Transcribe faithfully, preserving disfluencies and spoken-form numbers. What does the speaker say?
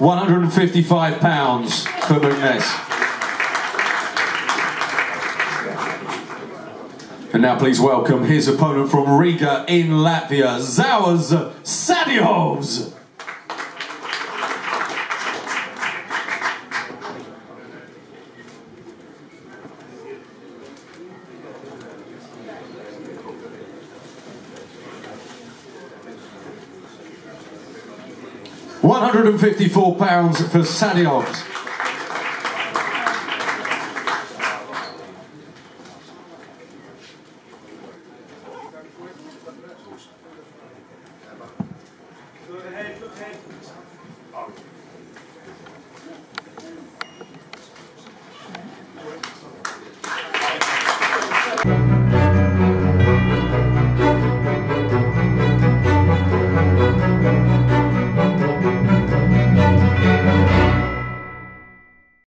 one hundred fifty-five pounds for McNess. And now please welcome his opponent from Riga in Latvia, Zaurs Sadihovs. one hundred fifty-four pounds for Sadihovs.